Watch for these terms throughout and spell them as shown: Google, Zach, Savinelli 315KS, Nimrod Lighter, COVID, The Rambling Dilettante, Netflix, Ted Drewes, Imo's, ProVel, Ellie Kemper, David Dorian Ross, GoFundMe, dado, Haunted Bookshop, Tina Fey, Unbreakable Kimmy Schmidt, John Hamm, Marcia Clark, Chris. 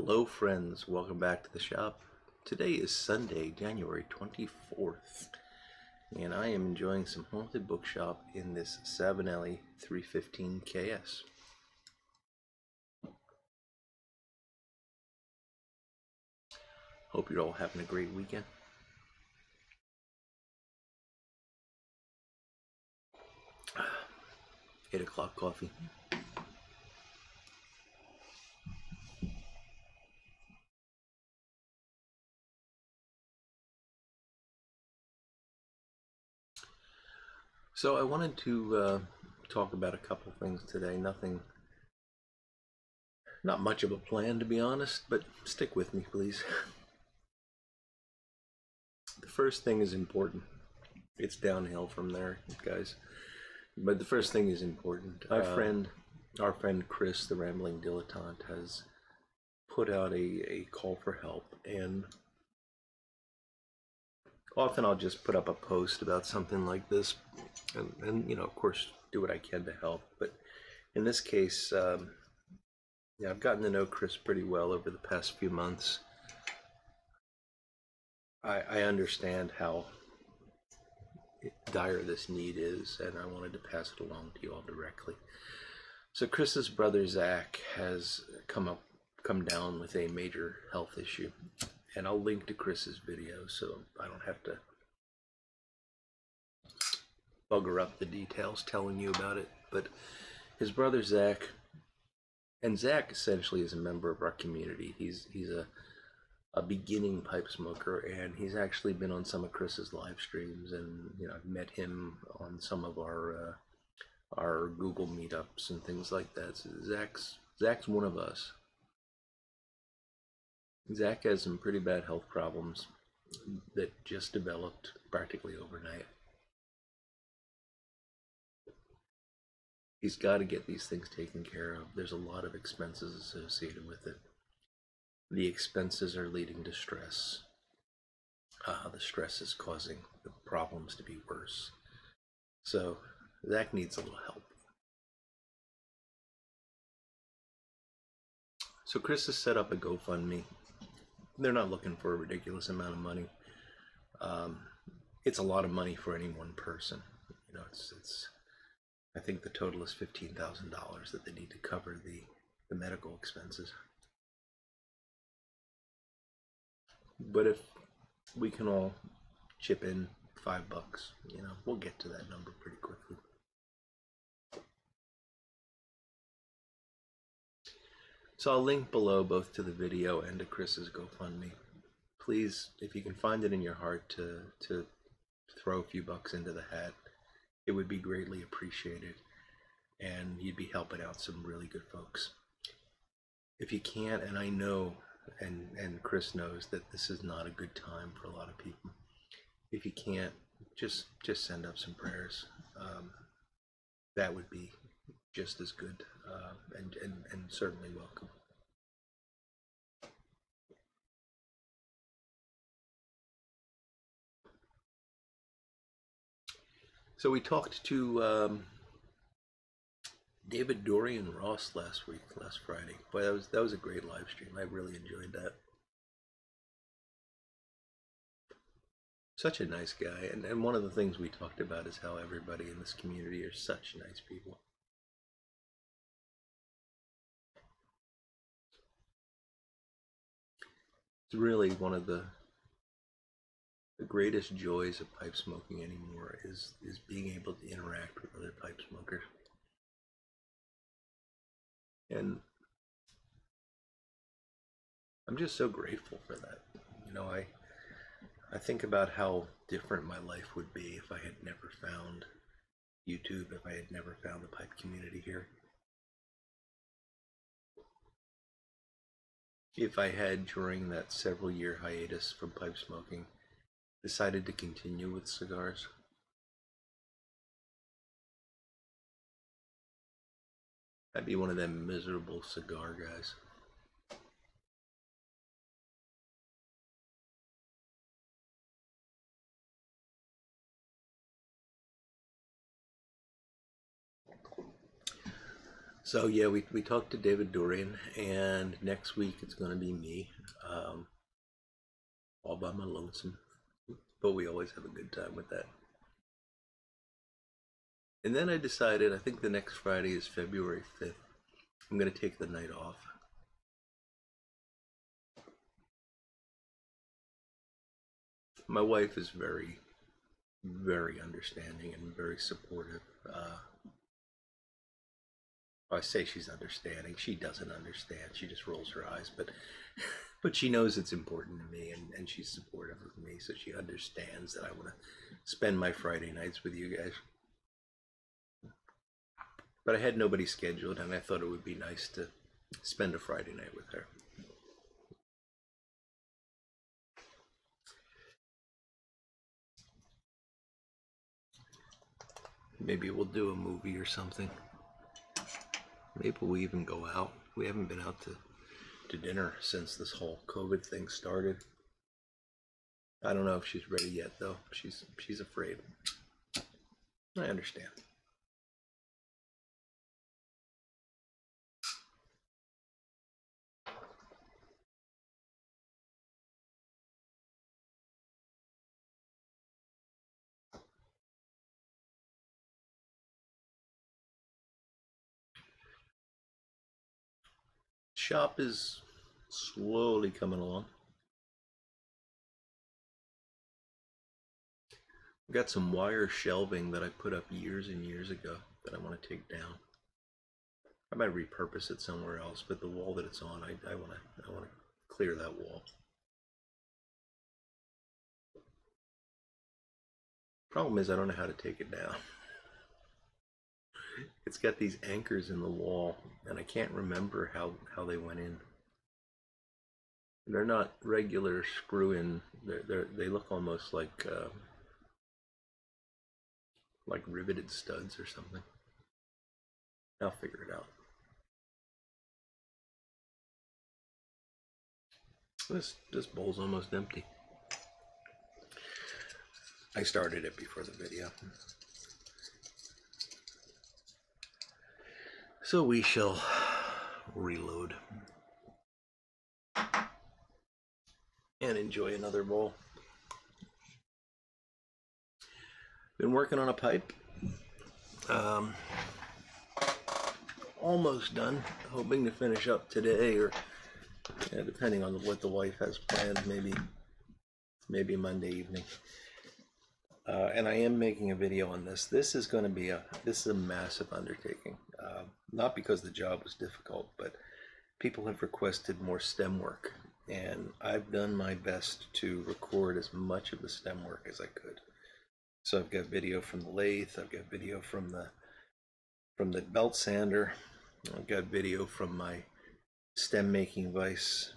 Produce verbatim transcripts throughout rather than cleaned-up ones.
Hello friends, welcome back to the shop. Today is Sunday, January twenty-fourth, and I am enjoying some Haunted Bookshop in this Savinelli three fifteen K S. Hope you're all having a great weekend. eight o'clock coffee. So I wanted to uh, talk about a couple things today. Nothing, not much of a plan to be honest, but stick with me please. The first thing is important. It's downhill from there, guys. But the first thing is important. Our uh, friend, our friend Chris, the Rambling Dilettante, has put out a, a call for help, and often I'll just put up a post about something like this, and, and you know, of course, do what I can to help. But in this case, um, yeah, I've gotten to know Chris pretty well over the past few months. I, I understand how dire this need is, and I wanted to pass it along to you all directly. So Chris's brother Zach has come up, come down with a major health issue, and I'll link to Chris's video so I don't have to bugger up the details telling you about it. But his brother Zach, and Zach essentially is a member of our community. He's he's a a beginning pipe smoker, and he's actually been on some of Chris's live streams, and you know, I've met him on some of our uh, our Google meetups and things like that. So Zach's Zach's one of us. Zach has some pretty bad health problems that just developed practically overnight. He's got to get these things taken care of. There's a lot of expenses associated with it. The expenses are leading to stress. Uh, the stress is causing the problems to be worse. So Zach needs a little help. So Chris has set up a GoFundMe. They're not looking for a ridiculous amount of money. Um, it's a lot of money for any one person. You know, it's it's. I think the total is fifteen thousand dollars that they need to cover the the medical expenses. But if we can all chip in five bucks, you know, we'll get to that number pretty quickly. So I'll link below both to the video and to Chris's GoFundMe. Please, if you can find it in your heart to, to throw a few bucks into the hat, it would be greatly appreciated, and you'd be helping out some really good folks. If you can't, and I know, and, and Chris knows that this is not a good time for a lot of people. If you can't, just, just send up some prayers. Um, that would be just as good uh, and, and, and certainly welcome. So we talked to um, David Dorian Ross last week, last Friday. Boy, that was, that was a great live stream. I really enjoyed that. Such a nice guy. And, and one of the things we talked about is how everybody in this community are such nice people. It's really one of the, the greatest joys of pipe smoking anymore is, is being able to interact with other pipe smokers. And I'm just so grateful for that. You know, I I think about how different my life would be if I had never found YouTube, if I had never found the pipe community here. If I had, during that several year hiatus from pipe smoking, decided to continue with cigars. I'd be one of them miserable cigar guys. So yeah, we, we talked to David Dorian, and next week it's going to be me, um, all by my lonesome, but we always have a good time with that. And then I decided, I think the next Friday is February fifth, I'm going to take the night off. My wife is very, very understanding and very supportive. Uh, I say she's understanding. She doesn't understand. She just rolls her eyes. But but she knows it's important to me, and, and she's supportive of me. So she understands that I want to spend my Friday nights with you guys. But I had nobody scheduled, and I thought it would be nice to spend a Friday night with her. Maybe we'll do a movie or something. Maybe we'll even go out. We haven't been out to, to dinner since this whole COVID thing started. I don't know if she's ready yet, though. She's, she's afraid. I understand. Shop is slowly coming along. I've got some wire shelving that I put up years and years ago that I want to take down. I might repurpose it somewhere else, but the wall that it's on, I, I want to I want to clear that wall. Problem is, I don't know how to take it down. It's got these anchors in the wall, and I can't remember how, how they went in. They're not regular screw-in. They're, they're, they look almost like uh, like riveted studs or something. I'll figure it out. This, this bowl's almost empty. I started it before the video. So we shall reload and enjoy another bowl. Been working on a pipe. Um, almost done. Hoping to finish up today, or yeah, depending on what the wife has planned, maybe maybe Monday evening. Uh, and I am making a video on this. This is going to be a this is a massive undertaking. Uh, not because the job was difficult, but people have requested more STEM work, and I've done my best to record as much of the STEM work as I could. So I've got video from the lathe, I've got video from the from the belt sander, I've got video from my STEM making vise,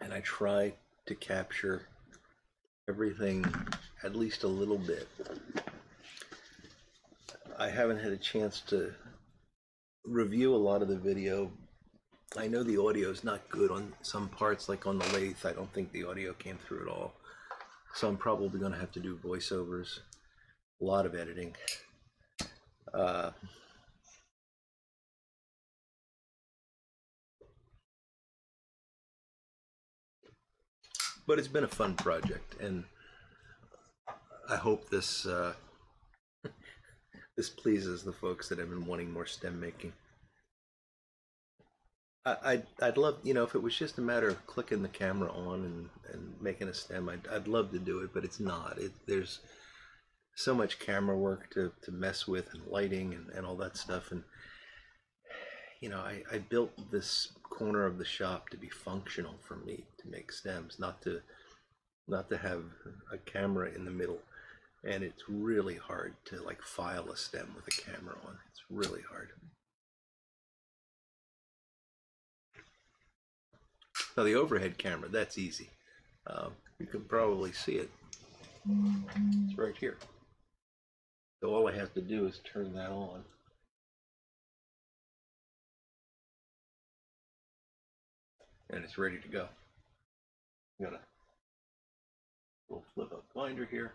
and I try to capture everything, at least a little bit. I haven't had a chance to review a lot of the video. I know the audio is not good on some parts, like on the lathe. I don't think the audio came through at all. So I'm probably going to have to do voiceovers, a lot of editing. Uh, but it's been a fun project, and I hope this uh, this pleases the folks that have been wanting more STEM making. I, I'd, I'd love, you know, if it was just a matter of clicking the camera on and, and making a STEM, I'd, I'd love to do it, but it's not. It, there's so much camera work to, to mess with, and lighting and, and all that stuff. And, you know, I, I built this corner of the shop to be functional for me, to make STEMs, not to, not to have a camera in the middle. And it's really hard to like file a STEM with a camera on. It's really hard. Now the overhead camera, that's easy. Um, you can probably see it. It's right here. So all I have to do is turn that on. And it's ready to go. I'm gonna, we'll flip up blinder here.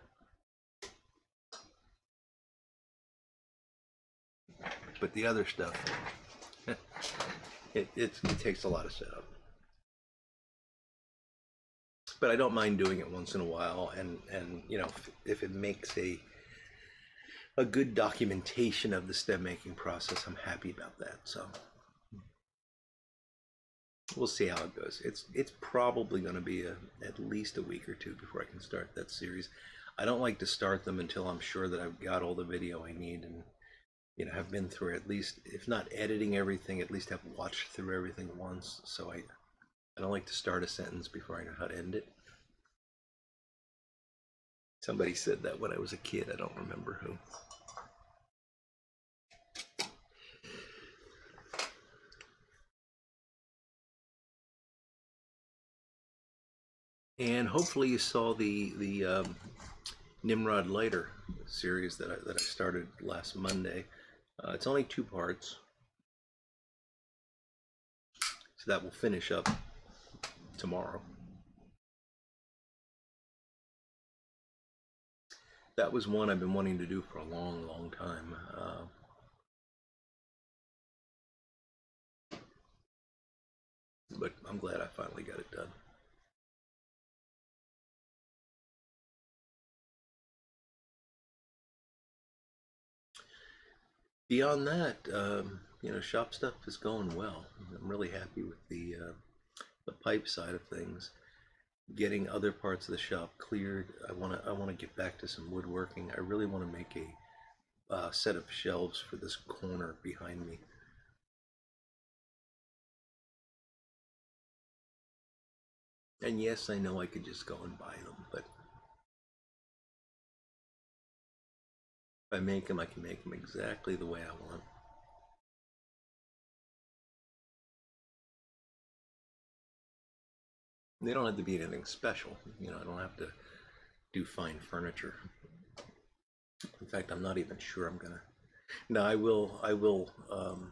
but the other stuff, it, it, it takes a lot of setup. But I don't mind doing it once in a while, and, and you know, if, if it makes a a good documentation of the stem making process, I'm happy about that. So we'll see how it goes. It's it's probably going to be a, at least a week or two before I can start that series. I don't like to start them until I'm sure that I've got all the video I need, and you know, have been through at least, if not editing everything, at least have watched through everything once. So I. I don't like to start a sentence before I know how to end it. Somebody said that when I was a kid. I don't remember who. And hopefully you saw the the um, Nimrod Lighter series that I, that I started last Monday. Uh, it's only two parts, so that will finish up tomorrow. That was one I've been wanting to do for a long, long time. Uh, but I'm glad I finally got it done. Beyond that, um, you know, shop stuff is going well. I'm really happy with the uh, the pipe side of things, getting other parts of the shop cleared. I want to I want to get back to some woodworking. I really want to make a uh, set of shelves for this corner behind me. And yes, I know I could just go and buy them, but if I make them, I can make them exactly the way I want. They don't have to be anything special, you know, I don't have to do fine furniture. In fact, I'm not even sure I'm gonna. No, I will, I will um,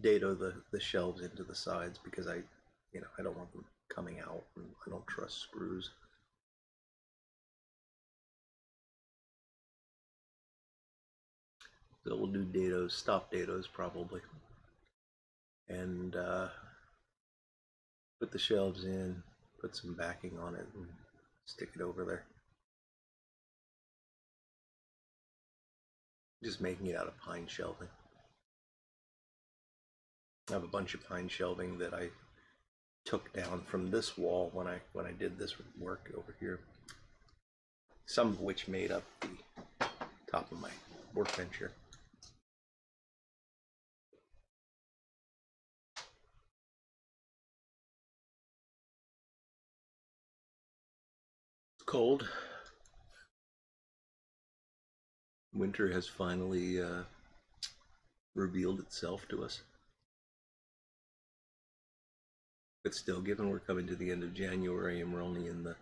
dado the, the shelves into the sides, because I, you know, I don't want them coming out, and I don't trust screws. So we'll do dados, stop dados probably. And uh, put the shelves in. Put some backing on it and stick it over there. Just making it out of pine shelving. I have a bunch of pine shelving that I took down from this wall when I when I did this work over here. Some of which made up the top of my workbench here. Cold. Winter has finally uh, revealed itself to us. But still, given we're coming to the end of January and we're only in the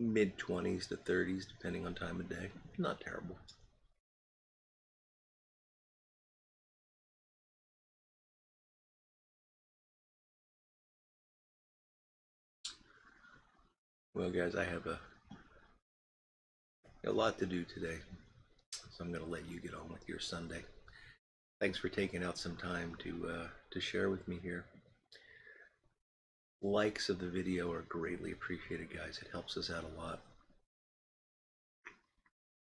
mid twenties to thirties, depending on time of day, not terrible. Well, guys, I have a, a lot to do today, so I'm going to let you get on with your Sunday. Thanks for taking out some time to, uh, to share with me here. Likes of the video are greatly appreciated, guys. It helps us out a lot.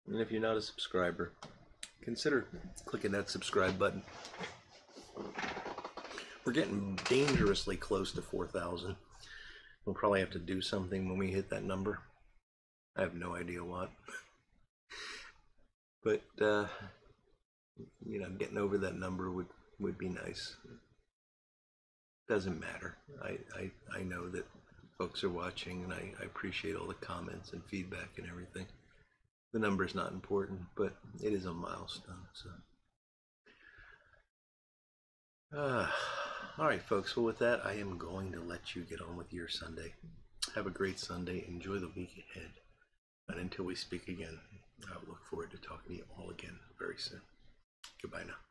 And if you're not a subscriber, consider clicking that subscribe button. We're getting dangerously close to four thousand. We'll probably have to do something when we hit that number. I have no idea what. But, uh, you know, getting over that number would, would be nice. Doesn't matter. I, I, I know that folks are watching, and I, I appreciate all the comments and feedback and everything. The number is not important, but it is a milestone. So. Uh, All right, folks. Well, with that, I am going to let you get on with your Sunday. Have a great Sunday. Enjoy the week ahead. And until we speak again, I look forward to talking to you all again very soon. Goodbye now.